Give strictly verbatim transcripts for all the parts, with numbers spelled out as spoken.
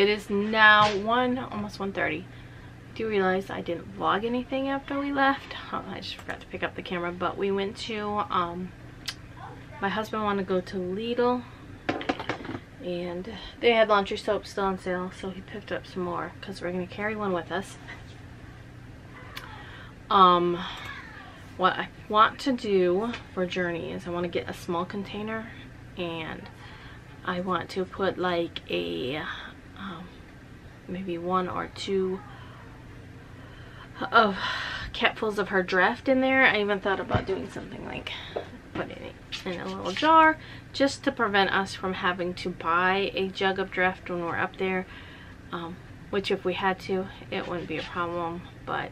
it is now one, almost one thirty. Do you realize I didn't vlog anything after we left? Oh, I just forgot to pick up the camera, but we went to, um, my husband wanted to go to Lidl, and they had laundry soap still on sale, so he picked up some more because we're going to carry one with us. Um, what I want to do for Journey is I want to get a small container, and I want to put like a, um, maybe one or two of capfuls of her draft in there. I even thought about doing something like putting it in a little jar just to prevent us from having to buy a jug of draft when we're up there, um, which if we had to, it wouldn't be a problem, but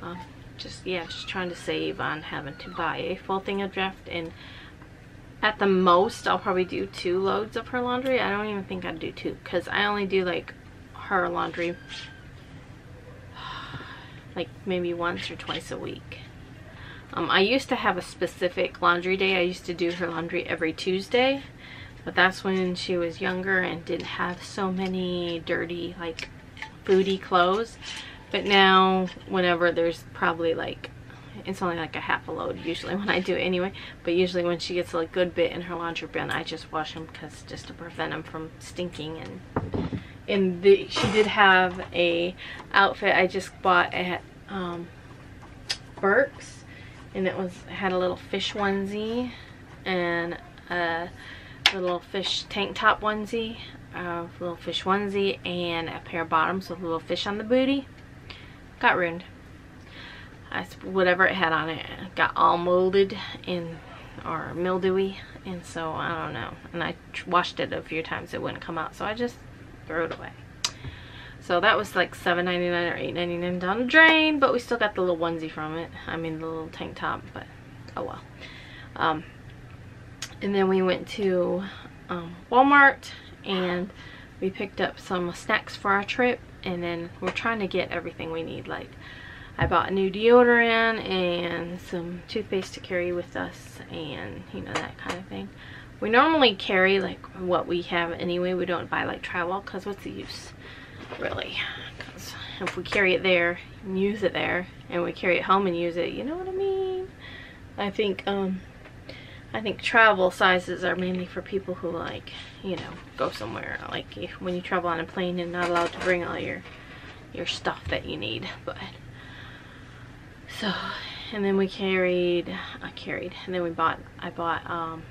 um, just, yeah, just trying to save on having to buy a full thing of draft. And at the most, I'll probably do two loads of her laundry. I don't even think I'd do two because I only do like her laundry like maybe once or twice a week. Um, I used to have a specific laundry day. I used to do her laundry every Tuesday, but that's when she was younger and didn't have so many dirty, like, foodie clothes. But now, whenever there's probably like, it's only like a half a load usually when I do it anyway, but usually when she gets a like, good bit in her laundry bin, I just wash them because just to prevent them from stinking. And and the, she did have a outfit I just bought at um, Burke's, and it was had a little fish onesie and a little fish tank top onesie, a little fish onesie, and a pair of bottoms with a little fish on the booty. Got ruined. I, whatever it had on it got all molded and or mildewy, and so I don't know, and I washed it a few times, it wouldn't come out, so I just threw it away. So that was like seven ninety-nine or eight ninety-nine down the drain, but we still got the little onesie from it, I mean the little tank top, but oh well. Um, and then we went to um, Walmart and we picked up some snacks for our trip, and then we're trying to get everything we need. Like, I bought a new deodorant and some toothpaste to carry with us, and you know, that kind of thing. We normally carry like what we have anyway. We don't buy like travel because what's the use, really? Because if we carry it there and use it there, and we carry it home and use it, you know what I mean? I think um, I think travel sizes are mainly for people who like, you know, go somewhere. Like if, when you travel on a plane, you're not allowed to bring all your your stuff that you need, but. So, and then we carried, I carried, and then we bought, I bought, um,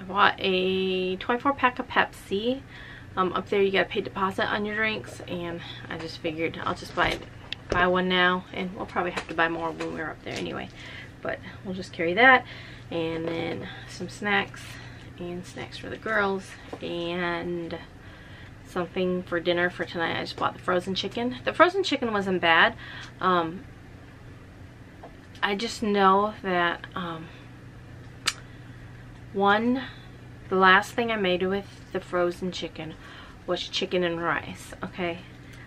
I bought a twenty-four pack of Pepsi. Um, up there you gotta pay deposit on your drinks, and I just figured I'll just buy, buy one now, and we'll probably have to buy more when we're up there anyway, but we'll just carry that, and then some snacks, and snacks for the girls, and something for dinner for tonight. I just bought the frozen chicken. The frozen chicken wasn't bad. Um, I just know that um, one, the last thing I made with the frozen chicken was chicken and rice. Okay,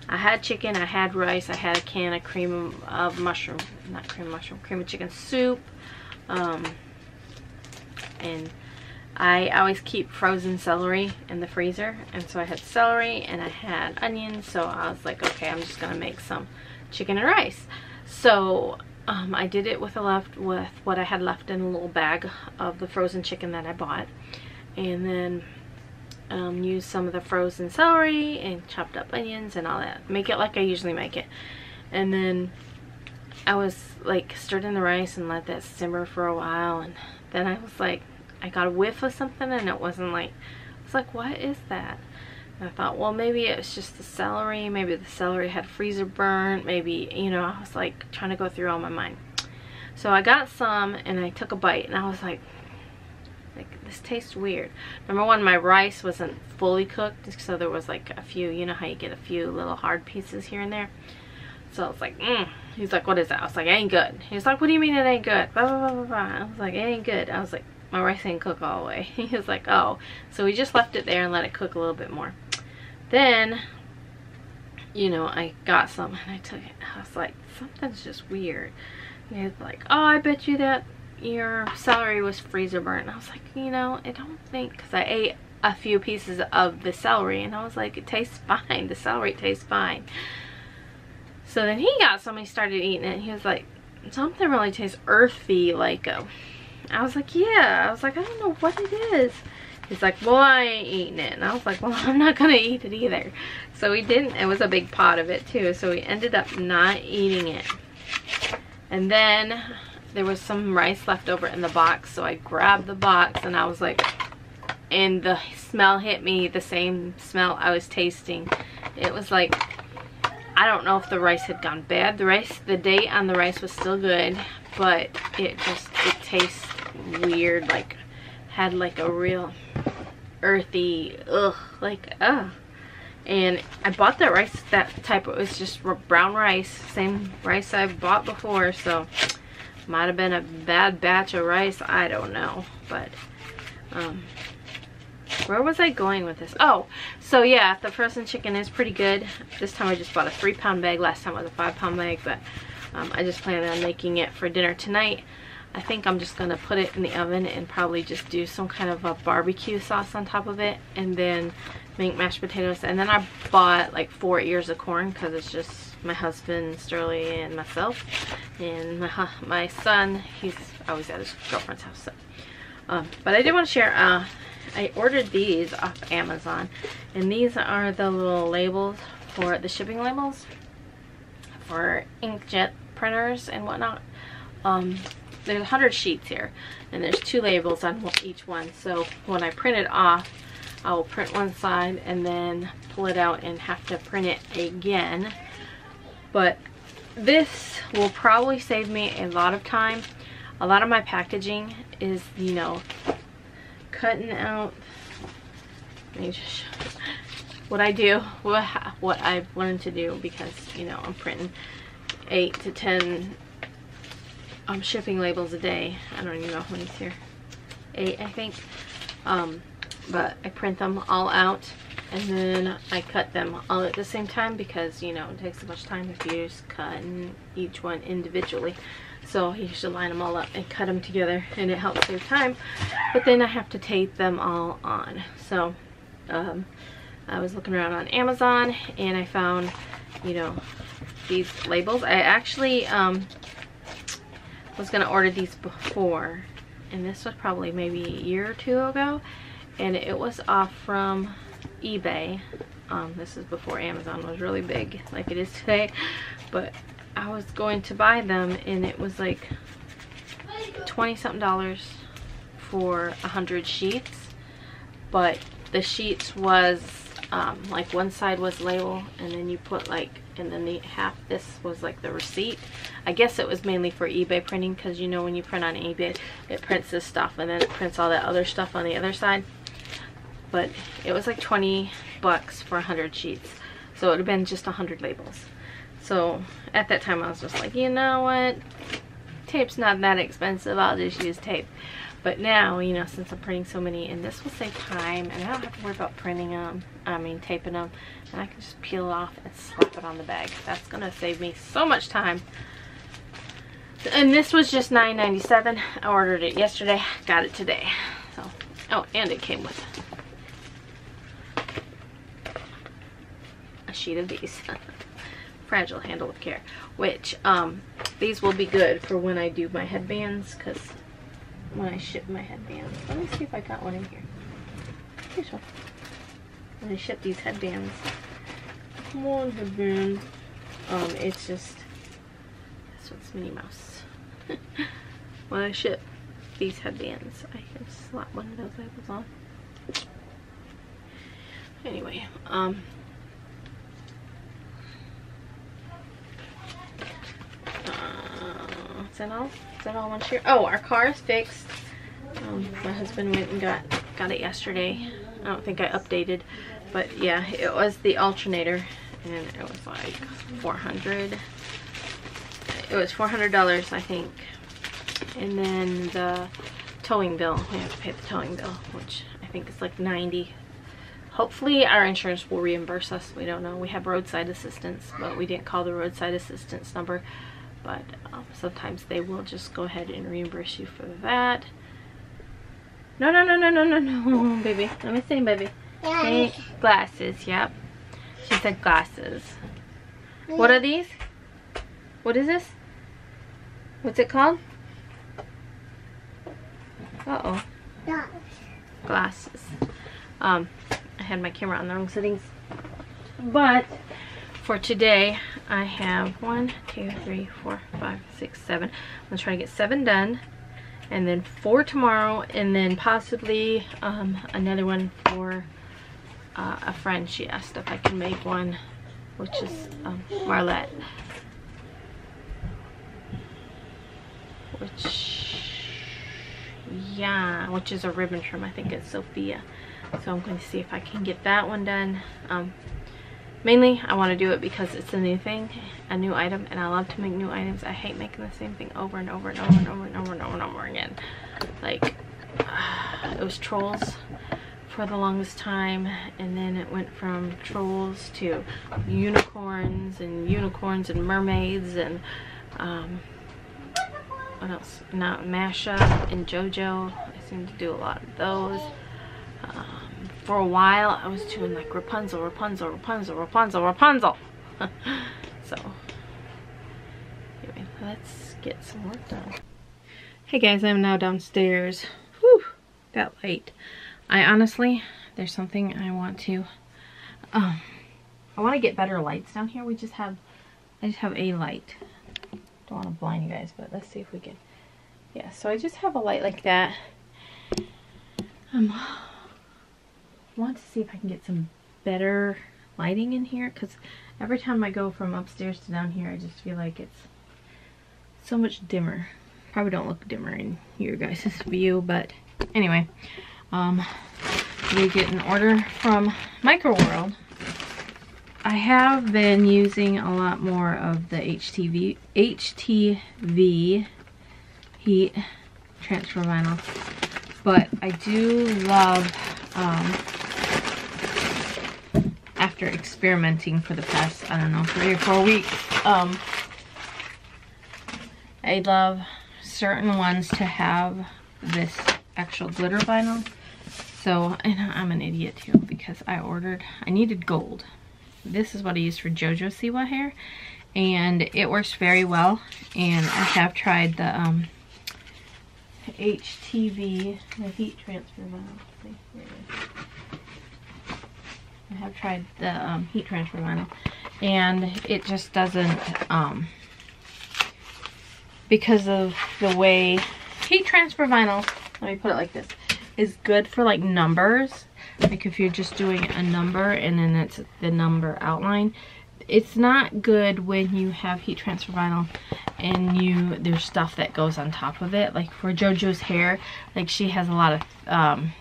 I had chicken, I had rice, I had a can of cream of mushroom, not cream of mushroom, cream of chicken soup, um, and I always keep frozen celery in the freezer, and so I had celery and I had onions, so I was like, okay, I'm just gonna make some chicken and rice. So um, I did it with a left with what I had left in a little bag of the frozen chicken that I bought, and then um, used some of the frozen celery and chopped up onions and all that. Make it like I usually make it, and then I was like stirred in the rice and let that simmer for a while, and then I was like, I got a whiff of something, and it wasn't like, I was like, what is that? And I thought, well, maybe it was just the celery. Maybe the celery had freezer burn. Maybe, you know, I was like trying to go through all my mind. So I got some, and I took a bite, and I was like, like this tastes weird. Number one, my rice wasn't fully cooked, so there was like a few, you know how you get a few little hard pieces here and there. So I was like, mm. He's like, what is that? I was like, it ain't good. He's like, what do you mean it ain't good? Blah, blah, blah, blah, blah. I was like, it ain't good. I was like, my rice didn't cook all the way. He was like, oh. So we just left it there and let it cook a little bit more. Then, you know, I got some and I took it. I was like, something's just weird. And he was like, oh, I bet you that your celery was freezer burnt. And I was like, you know, I don't think, because I ate a few pieces of the celery, and I was like, it tastes fine. The celery tastes fine. So then he got some, he started eating it, and he was like, something really tastes earthy, like, oh. I was like, yeah. I was like, I don't know what it is. He's like, well, I ain't eating it. And I was like, well, I'm not going to eat it either. So we didn't. It was a big pot of it, too. So we ended up not eating it. And then there was some rice left over in the box. So I grabbed the box, and I was like, and the smell hit me, the same smell I was tasting. It was like, I don't know if the rice had gone bad. The rice, the date on the rice was still good, but it just, it tastes weird. Like, had like a real earthy, ugh, like, ugh. And I bought that rice, that type, it was just brown rice, same rice I bought before, so might have been a bad batch of rice, I don't know. But, um, where was I going with this? Oh, so yeah, the frozen chicken is pretty good. This time I just bought a three pound bag, last time it was a five pound bag, but um, I just plan on making it for dinner tonight. I think I'm just gonna put it in the oven and probably just do some kind of a barbecue sauce on top of it, and then make mashed potatoes. And then I bought like four ears of corn because it's just my husband Sterling and myself, and my my son. He's always at his girlfriend's house. So. Um, but I did want to share. Uh, I ordered these off Amazon, and these are the little labels for the shipping labels for inkjet printers and whatnot. Um, There's one hundred sheets here, and there's two labels on each one. So when I print it off, I will print one side and then pull it out and have to print it again. But this will probably save me a lot of time. A lot of my packaging is, you know, cutting out. Let me just show you what I do, what I've learned to do, because, you know, I'm printing eight to ten. I'm um, shipping labels a day. I don't even know how many's here. Eight, I think. Um, but I print them all out, and then I cut them all at the same time because, you know, it takes so much time if you just cut each one individually. So you should line them all up and cut them together, and it helps save time. But then I have to tape them all on. So um, I was looking around on Amazon, and I found, you know, these labels. I actually... Um, was gonna order these before, and this was probably maybe a year or two ago, and it was off from eBay. Um, this is before Amazon was really big like it is today, but I was going to buy them, and it was like twenty something dollars for one hundred sheets, but the sheets was um, like one side was label, and then you put like, and then the half, this was like the receipt. I guess it was mainly for eBay printing, because you know when you print on eBay, it prints this stuff, and then it prints all that other stuff on the other side. But it was like twenty bucks for one hundred sheets. So it would have been just one hundred labels. So at that time I was just like, you know what? Tape's not that expensive, I'll just use tape. But now, you know, since I'm printing so many, and this will save time, and I don't have to worry about printing them, I mean taping them, and I can just peel it off and slap it on the bag. That's gonna save me so much time. And this was just nine ninety-seven. I ordered it yesterday, got it today. So, oh, and it came with a sheet of these. Fragile handle of care, which um, these will be good for when I do my headbands, because when I ship my headbands, let me see if I got one in here. Here's one. When I ship these headbands, one headband, um, it's just, this one's Minnie Mouse. When I ship these headbands, I can slap one of those labels on. Anyway, um, Is that all? Is that all one share? Oh, our car is fixed. Um, my husband went and got got it yesterday. I don't think I updated, but yeah, it was the alternator, and it was like four hundred. It was four hundred dollars, I think. And then the towing bill. We have to pay the towing bill, which I think is like ninety. Hopefully our insurance will reimburse us. We don't know. We have roadside assistance, but we didn't call the roadside assistance number. But um, sometimes they will just go ahead and reimburse you for that. No, no, no, no, no, no, no, baby. Let me see, baby. Hey, glasses, yep. She said glasses. What are these? What is this? What's it called? Uh-oh. Glasses. Um, I had my camera on the wrong settings. But for today, I have one, two, three, four, five, six, seven. I'm going to try to get seven done. And then four tomorrow. And then possibly um, another one for uh, a friend. She asked if I could make one, which is um, Marlette. Which, yeah, which is a ribbon trim. I think it's Sophia. So I'm going to see if I can get that one done. Um, mainly, I want to do it because it's a new thing, a new item, and I love to make new items. I hate making the same thing over and over and over and over and over and over and over again. Like, uh, it was Trolls for the longest time, and then it went from Trolls to unicorns and unicorns and mermaids and um, what else? Now Masha and JoJo. I seem to do a lot of those. Um, for a while I was doing like Rapunzel, Rapunzel, Rapunzel, Rapunzel, Rapunzel. So anyway, let's get some work done. Hey guys, I'm now downstairs. Whew, that light. I honestly, there's something I want to, um, I want to get better lights down here. We just have, I just have a light. Don't want to blind you guys, but let's see if we can. Yeah, so I just have a light like that. Um, want to see if I can get some better lighting in here, because every time I go from upstairs to down here I just feel like it's so much dimmer. Probably don't look dimmer in your guys' view, but anyway, um, we get an order from Microworld. I have been using a lot more of the H T V H T V heat transfer vinyl, but I do love, Um, after experimenting for the past, I don't know, three or four weeks, um, I love certain ones to have this actual glitter vinyl. So, and I'm an idiot too, because I ordered, I needed gold. This is what I use for JoJo Siwa hair, and it works very well. And I have tried the um, H T V, the heat transfer vinyl. I have tried the um, heat transfer vinyl, and it just doesn't, um, because of the way heat transfer vinyl, let me put it like this, is good for like numbers. Like if you're just doing a number and then it's the number outline, it's not good when you have heat transfer vinyl and you, there's stuff that goes on top of it. Like for JoJo's hair, like she has a lot of um,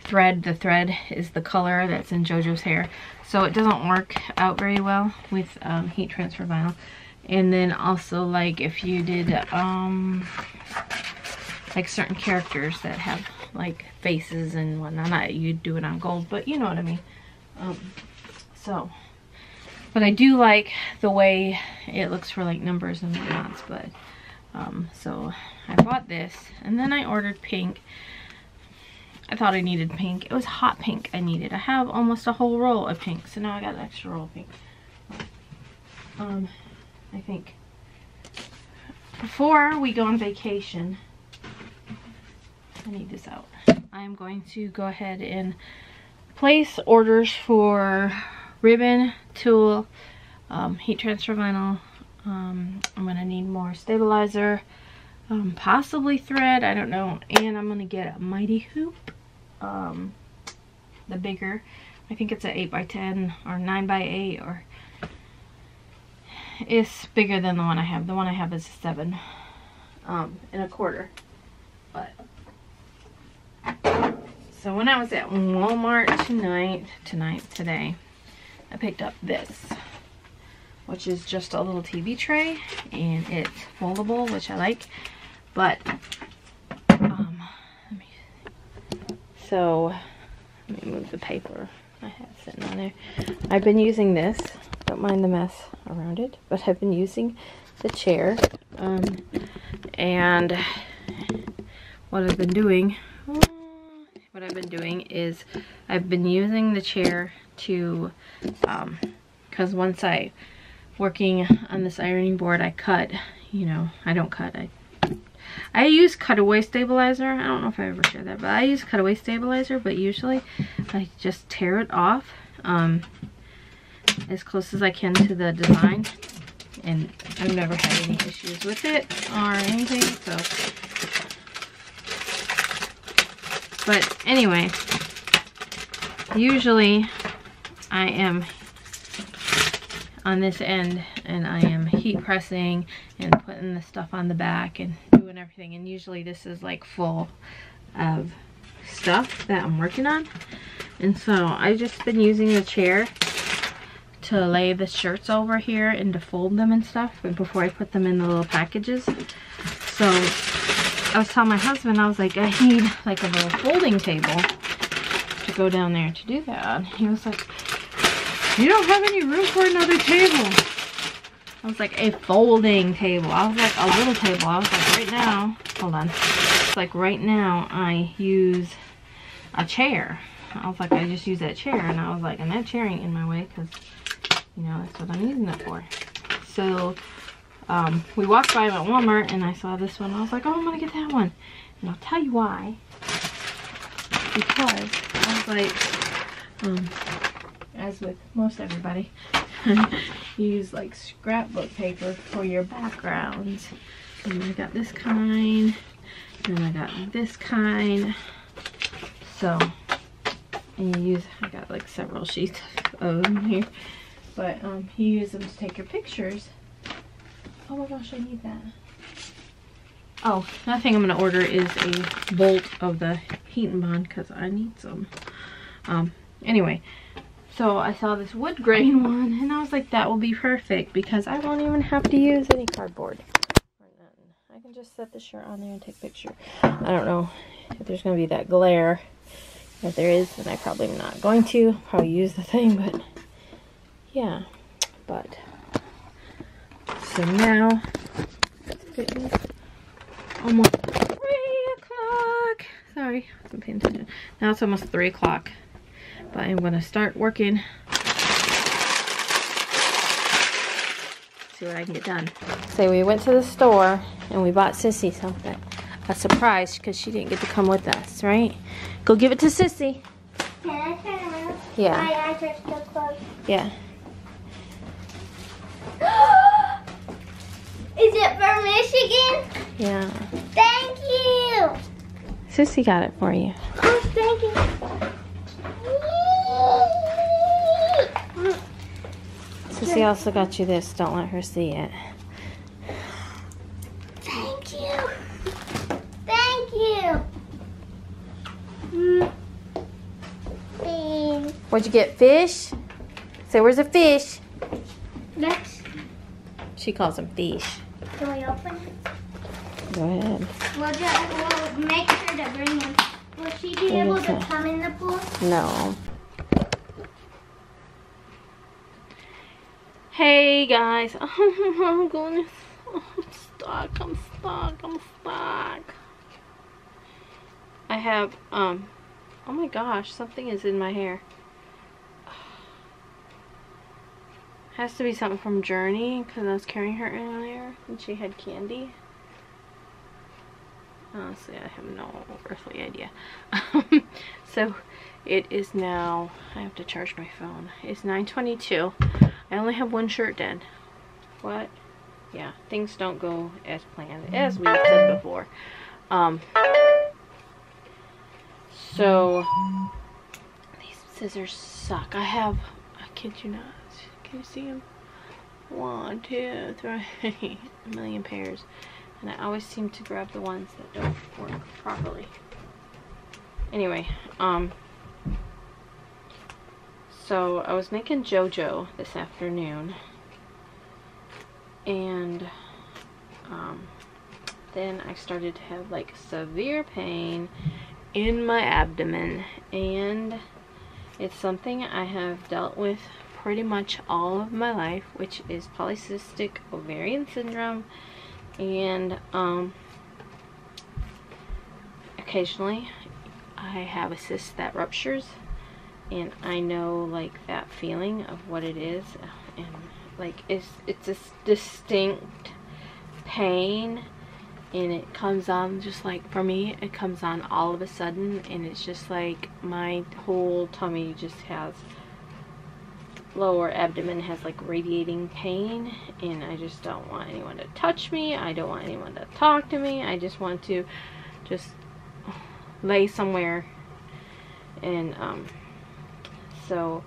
thread. The thread is the color that's in JoJo's hair, so it doesn't work out very well with um, heat transfer vinyl. And then also, like if you did um like certain characters that have like faces and whatnot, you'd do it on gold, but you know what I mean. Um so, but I do like the way it looks for like numbers and whatnot. But um so I bought this, and then I ordered pink. I thought I needed pink. It was hot pink I needed. I have almost a whole roll of pink, so now I got an extra roll of pink. Um, I think before we go on vacation, I need this out. I'm going to go ahead and place orders for ribbon, tulle, um, heat transfer vinyl. Um, I'm gonna need more stabilizer, um, possibly thread. I don't know. And I'm gonna get a mighty hoop. Um, the bigger, I think it's an eight by ten or nine by eight, or it's bigger than the one I have. The one I have is a seven um, and a quarter. But so when I was at Walmart tonight, tonight, today, I picked up this, which is just a little T V tray, and it's foldable, which I like, but um, so, let me move the paper I have sitting on there. I've been using this. Don't mind the mess around it. But I've been using the chair. Um, and what I've been doing... I've been doing is I've been using the chair to, um, because once I, working on this ironing board, I cut, you know, I don't cut, I I use cutaway stabilizer. I don't know if I ever shared that, but I use cutaway stabilizer, but usually I just tear it off um, as close as I can to the design, and I've never had any issues with it or anything, so. But anyway, usually I am on this end and I am heat pressing and putting the stuff on the back and doing everything, and usually this is like full of stuff that I'm working on, and so I've just been using the chair to lay the shirts over here and to fold them and stuff, but before I put them in the little packages. So I was telling my husband, I was like, I need like a little folding table to go down there to do that. He was like, you don't have any room for another table. I was like, a folding table. I was like, a little table. I was like, right now, hold on. It's like right now I use a chair. I was like, I just use that chair. And I was like, and that chair ain't in my way because, you know, that's what I'm using it for. So um, we walked by at Walmart and I saw this one. I was like, oh, I'm going to get that one. And I'll tell you why. Because I was like, um... as with most everybody, you use like scrapbook paper for your backgrounds. And I got this kind, and I got this kind. So, and you use, I got like several sheets of them here. But um, you use them to take your pictures. Oh my gosh, I need that. Oh, another thing I'm going to order is a bolt of the Heat and Bond because I need some. Um, anyway. So I saw this wood grain one and I was like, that will be perfect because I won't even have to use any cardboard. I can just set the shirt on there and take a picture. I don't know if there's going to be that glare. If there is, then I probably am not going to. Probably use the thing, but yeah. But, so now, it's almost three o'clock. Sorry, I wasn't paying attention. Now it's almost three o'clock. But I'm going to start working. See what I can get done. So we went to the store and we bought Sissy something. A surprise because she didn't get to come with us, right? Go give it to Sissy. Can I turn around? Yeah. My eyes are still closed. Yeah. Is it from Michigan? Yeah. Thank you. Sissy got it for you. Oh, thank you. Sissy also got you this. Don't let her see it. Thank you. Thank you. Mm. Fish. What'd you get? Fish? Say, where's the fish? Next. She calls them fish. Can we open it? Go ahead. We'll, just, we'll make sure to bring him. Will she be able to come in the pool? No. Hey guys, oh, I'm going, oh, I'm stuck, I'm stuck, I'm stuck. I have, um, oh my gosh, something is in my hair. Has to be something from Journey, because I was carrying her earlier, and she had candy. Honestly, I have no earthly idea. So, it is now, I have to charge my phone. It's nine twenty-two. I only have one shirt done. What? Yeah, things don't go as planned, as we said before. Um, so, these scissors suck. I have, I kid you not, can you see them? One, two, three, a million pairs. And I always seem to grab the ones that don't work properly. Anyway, um, so I was making JoJo this afternoon, and um, then I started to have like severe pain in my abdomen, and it's something I have dealt with pretty much all of my life, which is polycystic ovarian syndrome. And um, occasionally I have a cyst that ruptures, and I know like that feeling of what it is, and like it's it's a distinct pain, and it comes on just like, for me it comes on all of a sudden, and it's just like my whole tummy just has, lower abdomen has like radiating pain, and I just don't want anyone to touch me, I don't want anyone to talk to me, I just want to just lay somewhere. And um so,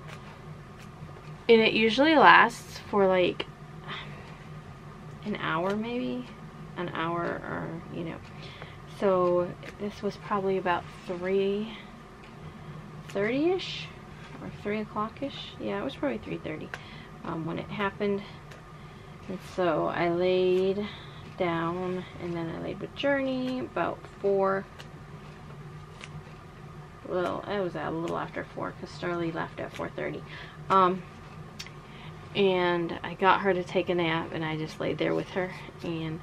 and it usually lasts for like an hour, maybe an hour, or you know. So this was probably about three thirty-ish or three o'clock-ish. Yeah, it was probably three thirty um, when it happened. And so I laid down, and then I laid with Journey about four. Well, it was a little after four because Sterling left at four thirty. Um, and I got her to take a nap, and I just laid there with her. And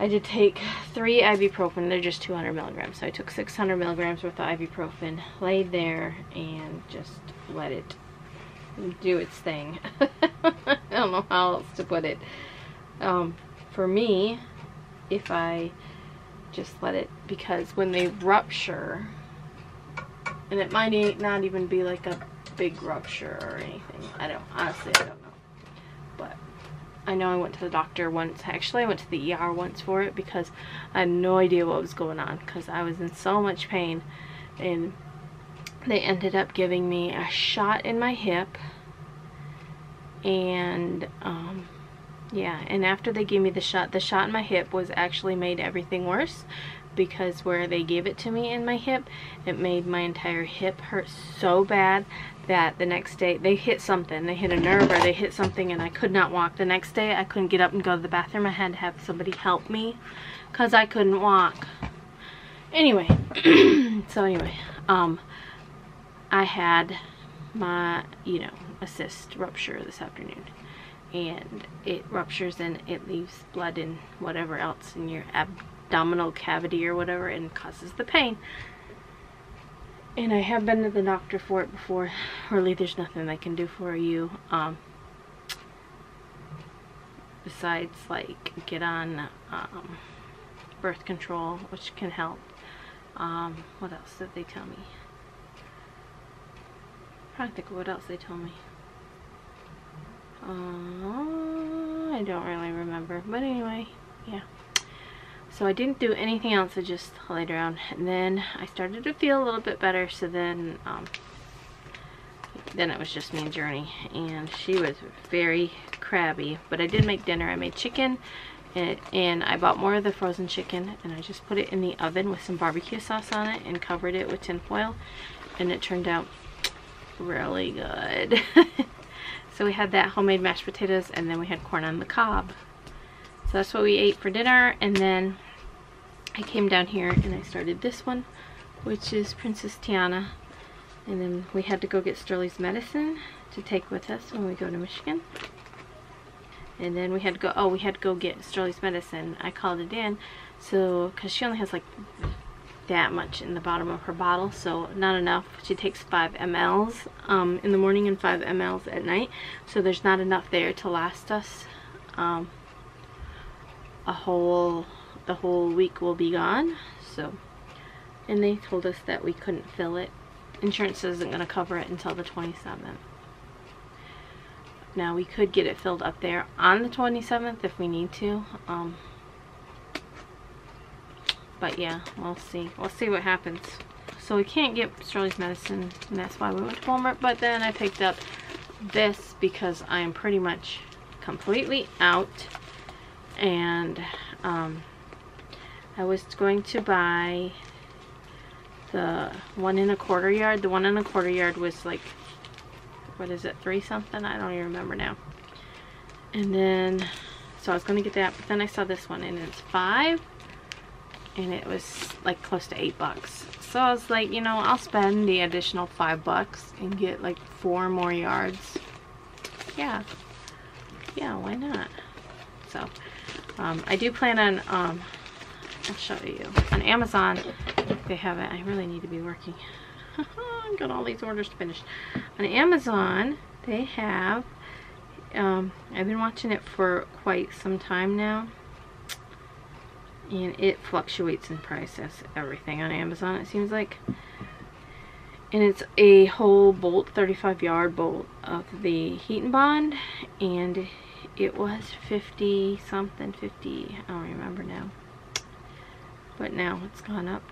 I did take three ibuprofen. They're just two hundred milligrams. So I took six hundred milligrams worth of ibuprofen, laid there, and just let it do its thing. I don't know how else to put it. Um, for me, if I just let it, because when they rupture, and it might not even be like a big rupture or anything. I don't, honestly, I don't know. But I know I went to the doctor once. Actually, I went to the E R once for it because I had no idea what was going on because I was in so much pain. And they ended up giving me a shot in my hip. And, um, yeah, and after they gave me the shot, the shot in my hip was actually made everything worse, because where they gave it to me in my hip, it made my entire hip hurt so bad that the next day they hit something, they hit a nerve or they hit something, and I could not walk. The next day I couldn't get up and go to the bathroom. I had to have somebody help me because I couldn't walk. Anyway, so anyway, um, I had my, you know, a cyst rupture this afternoon. And it ruptures and it leaves blood and whatever else in your abdominal cavity or whatever, and causes the pain. And I have been to the doctor for it before. Really, there's nothing they can do for you um, besides like get on um, birth control, which can help. Um, what else did they tell me? I'm trying to think of what else they told me. Uh, I don't really remember, but anyway, yeah. So I didn't do anything else, I just laid around, and then I started to feel a little bit better. So then um, then it was just me and Journey, and she was very crabby, but I did make dinner. I made chicken, and, and I bought more of the frozen chicken, and I just put it in the oven with some barbecue sauce on it and covered it with tin foil, and it turned out really good. So we had that, homemade mashed potatoes, and then we had corn on the cob. So that's what we ate for dinner, and then I came down here and I started this one, which is Princess Tiana. And then we had to go get Sterling's medicine to take with us when we go to Michigan. And then we had to go, oh, we had to go get Sterling's medicine. I called it in, so, because she only has like that much in the bottom of her bottle, so not enough. She takes five milliliters um, in the morning and five milliliters at night, so there's not enough there to last us um, a whole the whole week will be gone. So, and they told us that we couldn't fill it, insurance isn't going to cover it until the twenty-seventh. Now we could get it filled up there on the twenty-seventh if we need to, um, but yeah, we'll see. We'll see what happens. So we can't get Sterling's medicine, and that's why we went to Walmart. But then I picked up this because I am pretty much completely out. And um, I was going to buy the one and a quarter yard. The one and a quarter yard was like, what is it, three something? I don't even remember now. And then, so I was going to get that. But then I saw this one, and it's five. And it was like close to eight bucks. So I was like, you know, I'll spend the additional five bucks and get like four more yards. Yeah. Yeah, why not? So, um, I do plan on, um, I'll show you, on Amazon, They haven't. I really need to be working. I've got all these orders to finish. On Amazon, they have, um, I've been watching it for quite some time now. And it fluctuates in price as everything on Amazon, it seems like. And it's a whole bolt, thirty-five yard bolt of the Heat and Bond. And it was fifty something, fifty, I don't remember now. But now it's gone up.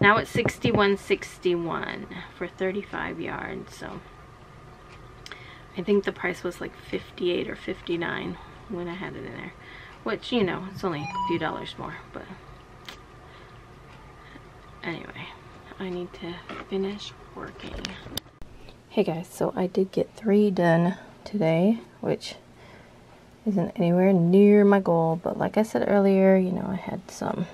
Now it's sixty-one sixty-one for thirty-five yards. So I think the price was like fifty-eight or fifty-nine when I had it in there. Which, you know, it's only a few dollars more, but anyway, I need to finish working. Hey guys, so I did get three done today, which isn't anywhere near my goal, but like I said earlier, you know, I had some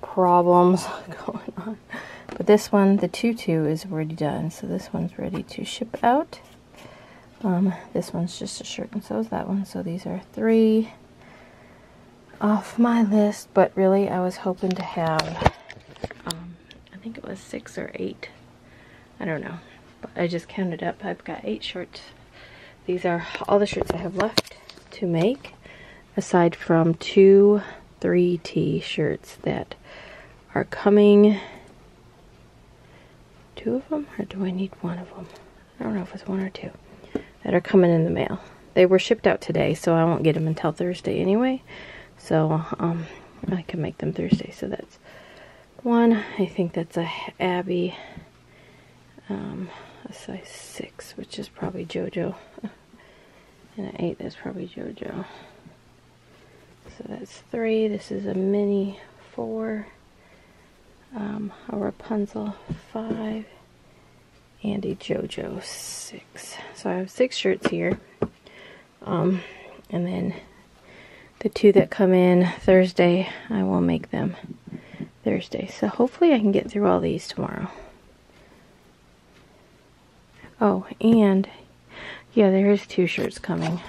problems going on. But this one, the two two is already done, so this one's ready to ship out. Um, this one's just a shirt and so is that one, so these are three off my list, but really I was hoping to have, um, I think it was six or eight, I don't know, but I just counted up, I've got eight shirts. These are all the shirts I have left to make, aside from two three T shirts that are coming, two of them, or do I need one of them? I don't know if it's one or two, that are coming in the mail. They were shipped out today, so I won't get them until Thursday anyway. So, um, I can make them Thursday, so that's one. I think that's a Abby, um, a size six, which is probably JoJo. And an eight, that's probably JoJo. So that's three. This is a Minnie four, um, a Rapunzel five, and a JoJo six. So I have six shirts here. Um, and then the two that come in Thursday, I will make them Thursday. So hopefully I can get through all these tomorrow. Oh, and yeah, there is two shirts coming.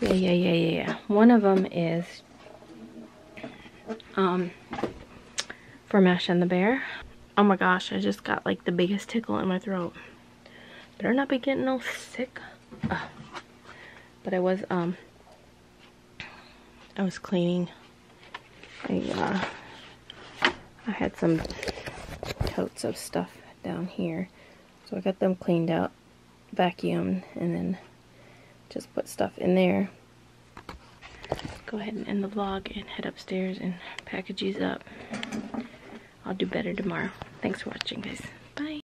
Yeah, yeah, yeah, yeah, yeah. One of them is um, for Masha and the Bear. Oh my gosh, I just got like the biggest tickle in my throat. Better not be getting all sick. Ugh. But I was, um, I was cleaning. I, uh, I had some totes of stuff down here. So I got them cleaned out, vacuumed, and then just put stuff in there. Go ahead and end the vlog and head upstairs and package these up. I'll do better tomorrow. Thanks for watching, guys.